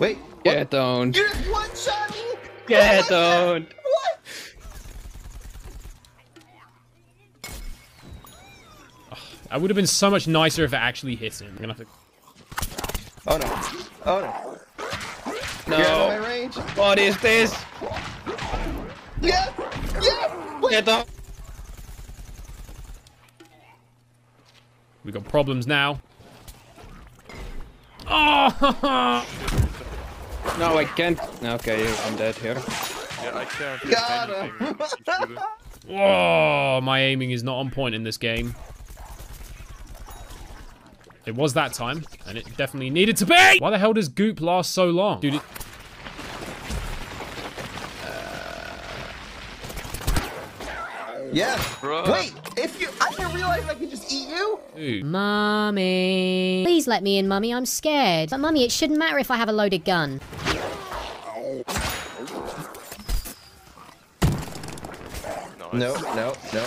Wait. What? Get owned. You just one-shot me? Get owned. What? Oh, that would have been so much nicer if it actually hits him. I'm gonna have to... Oh no. Oh no. No. You're out of my range. What is this? Yeah! Yeah! Wait. Get owned. We got problems now. Oh! No, I can't. Okay, I'm dead here. Yeah, I can't. Got him. Whoa! My aiming is not on point in this game. It was that time, and it definitely needed to be. Why the hell does Goop last so long, dude? Yeah. Bruh. Wait, if you, I didn't realize I could just eat you. Dude. Mummy, please let me in, Mummy. I'm scared. But Mummy, it shouldn't matter if I have a loaded gun. Nice. No, no, no.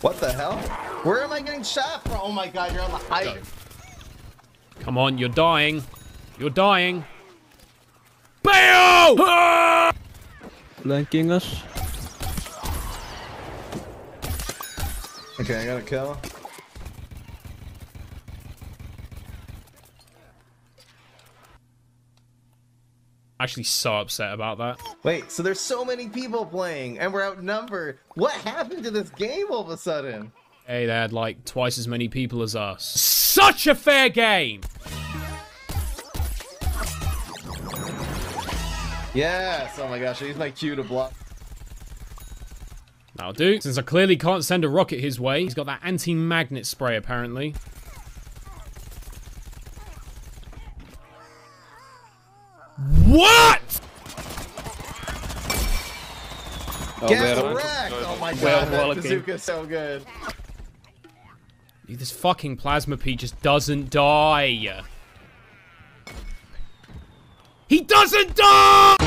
What the hell? Where am I getting shot from? Oh my God, you're on the height. Come on, you're dying. You're dying. Bayo! Ah! Flanking us. Okay, I got a kill. Actually so upset about that. Wait, so there's so many people playing and we're outnumbered. What happened to this game all of a sudden? Hey, they had like twice as many people as us. Such a fair game! Yes, oh my gosh, I used my Q to block. That'll do. Since I clearly can't send a rocket his way, he's got that anti-magnet spray apparently. What? Oh, get wrecked! Oh my God, that bazooka's so good. This fucking plasma pea just doesn't die. He doesn't die!